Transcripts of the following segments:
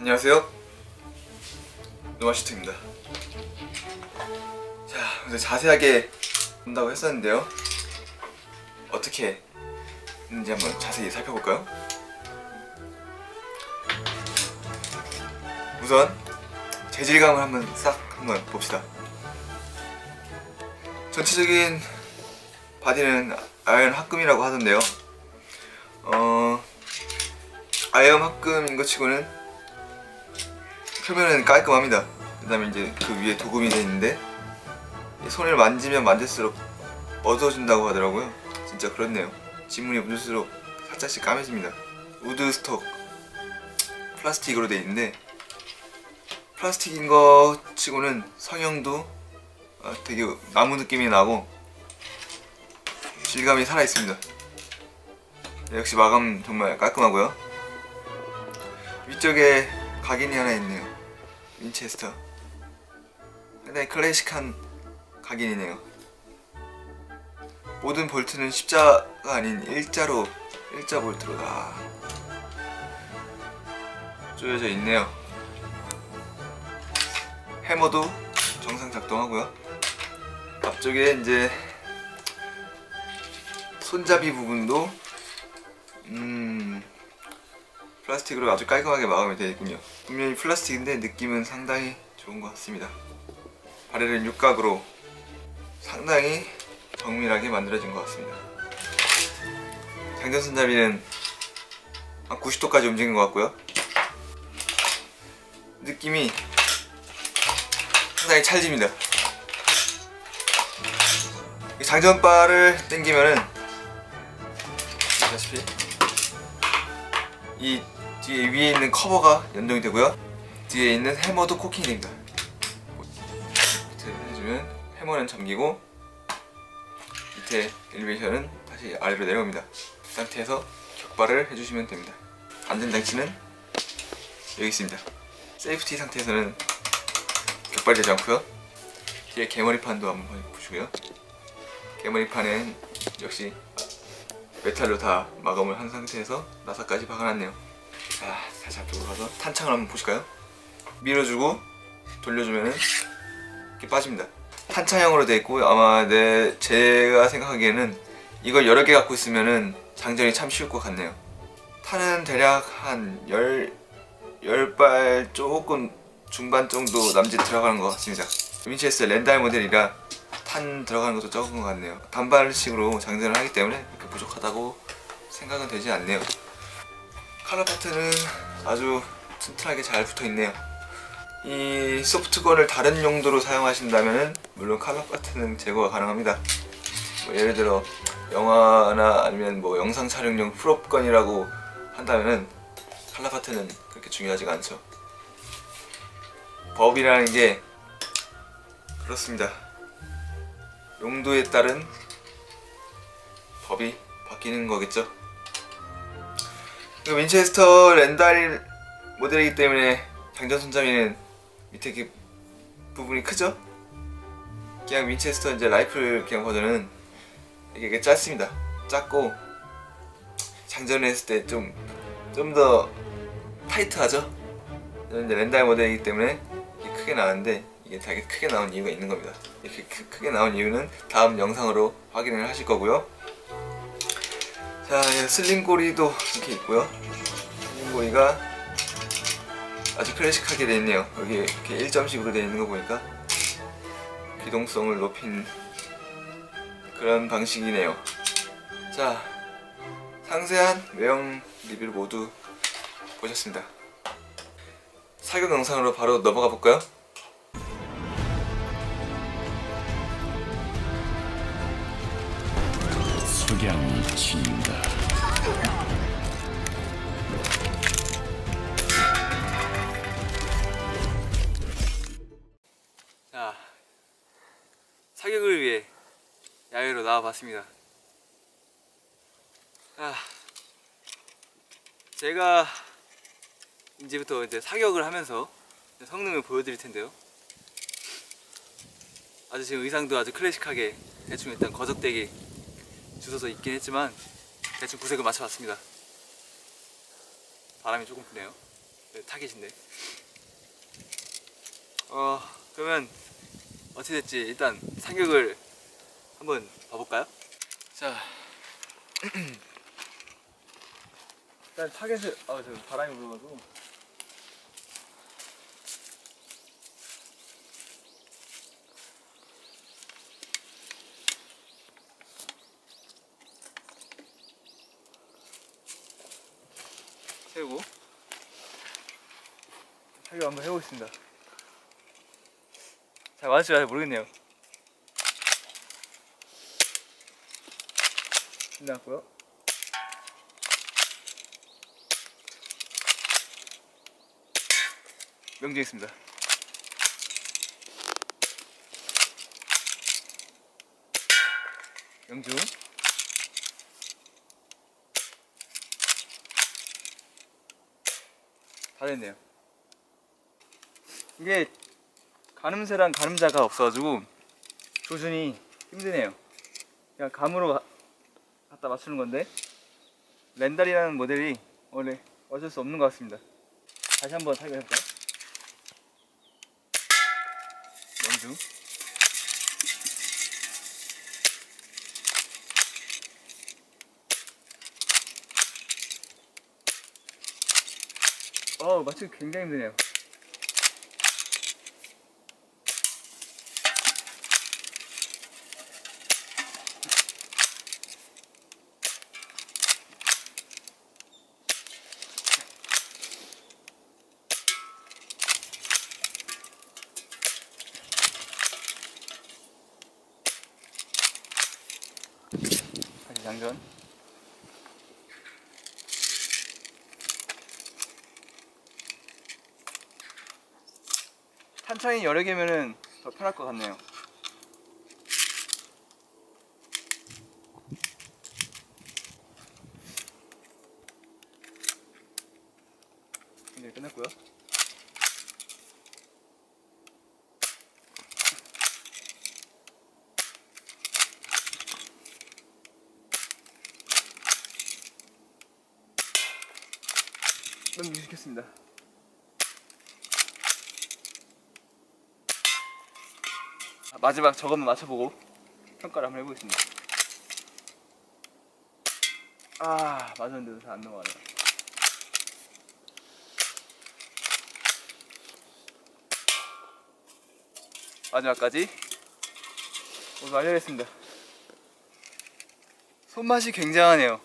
안녕하세요, 노멀슈트입니다. 자, 오늘 자세하게 본다고 했었는데요, 어떻게 했는지 한번 자세히 살펴볼까요? 우선 재질감을 한번 싹 한번 봅시다. 전체적인 바디는 아연 합금이라고 하던데요, 아연 합금인 것 치고는 표면은 깔끔합니다. 그 다음에 이제 그 위에 도금이 되어 있는데 손을 만지면 만질수록 어두워진다고 하더라고요. 진짜 그렇네요. 지문이 묻을수록 살짝씩 까매집니다. 우드 스톡 플라스틱으로 되어 있는데, 플라스틱인 것 치고는 성형도 되게 나무 느낌이 나고 질감이 살아있습니다. 역시 마감 정말 깔끔하고요. 위쪽에 각인이 하나 있네요. 윈체스터. 상당히 클래식한 각인이네요. 모든 볼트는 십자가 아닌 일자 볼트로 다 조여져 있네요. 해머도 정상 작동하고요. 앞쪽에 이제 손잡이 부분도 플라스틱으로 아주 깔끔하게 마감이 되어 있군요. 분명히 플라스틱인데 느낌은 상당히 좋은 것 같습니다. 바렐은 육각으로 상당히 정밀하게 만들어진 것 같습니다. 장전 손잡이는 한 90도까지 움직인 것 같고요. 느낌이 상당히 찰집니다. 장전바를 당기면은 아시다시피 이 뒤에 위에 있는 커버가 연동이 되고요. 뒤에 있는 해머도 코킹이 됩니다. 밑에 해주면 해머는 잠기고 밑에 엘리베이션은 다시 아래로 내려옵니다. 이 상태에서 격발을 해주시면 됩니다. 안전장치는 여기 있습니다. 세이프티 상태에서는 격발되지 않고요. 뒤에 개머리판도 한번 보시고요. 개머리판은 역시 메탈로 다 마감을 한 상태에서 나사까지 박아놨네요. 자, 다시 앞쪽으로 가서 탄창을 한번 보실까요? 밀어주고 돌려주면은 이렇게 빠집니다. 탄창형으로 되어 있고, 아마 제가 생각하기에는 이걸 여러 개 갖고 있으면은 장전이 참 쉬울 것 같네요. 탄은 대략 한 10발 조금 중반 정도 남짓 들어가는 것 같습니다. 윈체스터 랜달 모델이라 탄 들어가는 것도 적은 것 같네요. 단발식으로 장전을 하기 때문에 이렇게 부족하다고 생각은 되지 않네요. 칼라 파트는 아주 튼튼하게 잘 붙어있네요. 이 소프트건을 다른 용도로 사용하신다면 물론 칼라 파트는 제거가 가능합니다. 뭐 예를 들어 영화나 아니면 뭐 영상 촬영용 풀업건이라고 한다면 칼라 파트는 그렇게 중요하지가 않죠. 법이라는 게 그렇습니다. 용도에 따른 법이 바뀌는 거겠죠. 윈체스터 랜달 모델이기 때문에 장전 손잡이는 밑에 이렇게 부분이 크죠? 그냥 윈체스터 이제 라이플 그냥 버전은 이게 짧습니다. 작고 장전을 했을 때 좀 더 타이트하죠? 이제 랜달 모델이기 때문에 크게 나왔는데 이게 되게 크게 나온 이유가 있는 겁니다. 이렇게 크게 나온 이유는 다음 영상으로 확인을 하실 거고요. 자, 슬림 고리도 이렇게 있고요. 슬림 고리가 아주 클래식하게 되어 있네요. 여기 이렇게 1점씩으로 되어 있는 거 보니까 기동성을 높인 그런 방식이네요. 자, 상세한 외형 리뷰를 모두 보셨습니다. 사격 영상으로 바로 넘어가 볼까요? 석양이 친다. 자, 사격을 위해 야외로 나와봤습니다. 제가 이제부터 이제 사격을 하면서 성능을 보여드릴 텐데요. 아주 지금 의상도 아주 클래식하게 대충 일단 거적대기 주워서 있긴 했지만 대충 구색을 맞춰봤습니다. 바람이 조금 부네요. 타겟인데. 그러면 어떻게 됐지? 일단 상격을 한번 봐볼까요? 자, 일단 타겟을, 저 바람이 불어가지고. 세우고 타격 한번 해보겠습니다. 잘 맞을지 잘 모르겠네요. 끝났고요. 명중했습니다. 명중. 다 됐네요. 이게 가늠새랑 가늠자가 없어가지고 조준이 힘드네요. 그냥 감으로 갖다 맞추는 건데, 랜달이라는 모델이 원래 어쩔 수 없는 것 같습니다. 다시 한번 타격해볼까요? 명중. 맞추기 굉장히 힘드네요. 다시 장전. 탄창이 여러 개면은 더 편할 것 같네요. 이제 끝났고요. 넘기시겠습니다. 마지막 저것만 맞춰보고 평가를 한번 해보겠습니다. 맞았는데도 잘 안 넘어가네요. 마지막까지 모두 완료했습니다. 손맛이 굉장하네요.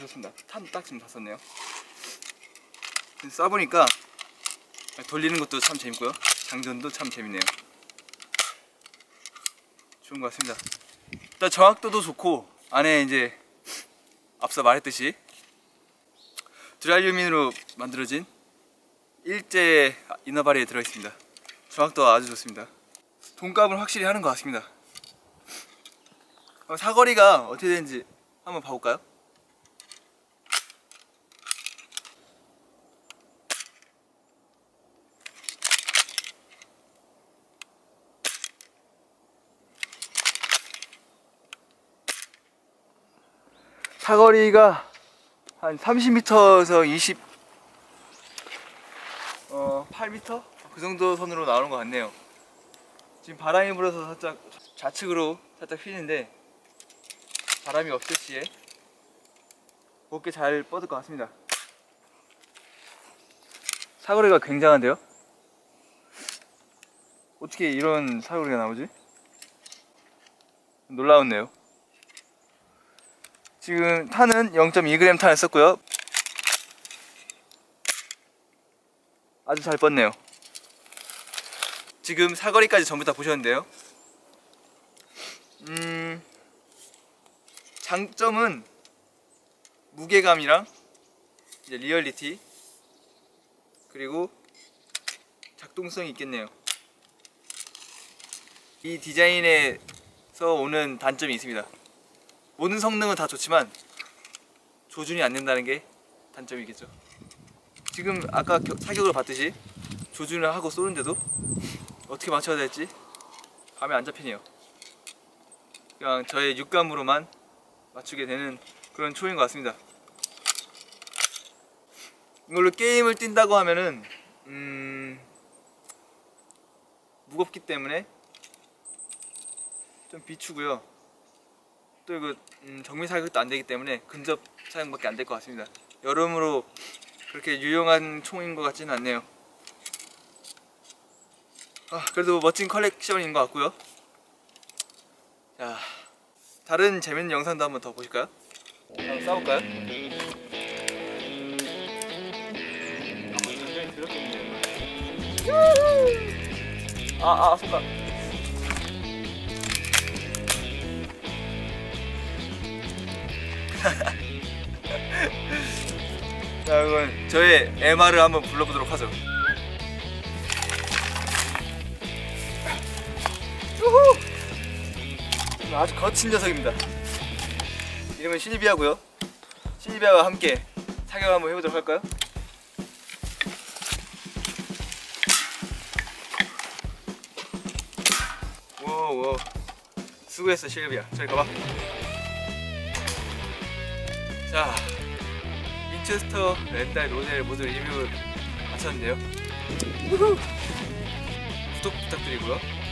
좋습니다. 탄 딱 지금 다 썼네요. 쏴보니까 돌리는 것도 참 재밌고요, 장전도 참 재밌네요. 좋은 것 같습니다. 일단 정확도도 좋고, 안에 이제 앞서 말했듯이 드라이루민으로 만들어진 일제 이너바리에 들어있습니다. 정확도가 아주 좋습니다. 돈값을 확실히 하는 것 같습니다. 사거리가 어떻게 되는지 한번 봐볼까요? 사거리가 한 30m에서 8m? 그 정도 선으로 나오는 것 같네요. 지금 바람이 불어서 살짝 좌측으로 살짝 휘는데, 바람이 없을 시에 곱게 잘 뻗을 것 같습니다. 사거리가 굉장한데요? 어떻게 이런 사거리가 나오지? 놀라웠네요. 지금 탄은 0.2g 탄을 썼고요. 아주 잘 뻗네요. 지금 사거리까지 전부 다 보셨는데요. 장점은 무게감이랑 이제 리얼리티, 그리고 작동성이 있겠네요. 이 디자인에서 오는 단점이 있습니다. 모든 성능은 다 좋지만 조준이 안 된다는 게 단점이겠죠. 지금 아까 사격을 봤듯이 조준을 하고 쏘는데도 어떻게 맞춰야 될지 감이 안 잡히네요. 그냥 저의 육감으로만 맞추게 되는 그런 총인 것 같습니다. 이걸로 게임을 뛴다고 하면은 무겁기 때문에 좀 비추고요. 또 이거 정밀 사격도 안 되기 때문에 근접 사용밖에 안 될 것 같습니다. 여러모로 그렇게 유용한 총인 것 같지는 않네요. 아, 그래도 멋진 컬렉션인 것 같고요. 자, 다른 재밌는 영상도 한번 더 보실까요? 한번 싸울까요? 손가. 자, 이건 저의 MR을 한번 불러보도록 하죠. 아주 거친 녀석입니다. 이름은 실비아고요. 실비아와 함께 사격 한번 해보도록 할까요? 오오, 수고했어 실비아. 저리 가봐. 자, 윈체스터, 랜달, 로젤 모두 리뷰를 마쳤는데요. 구독 부탁드리고요.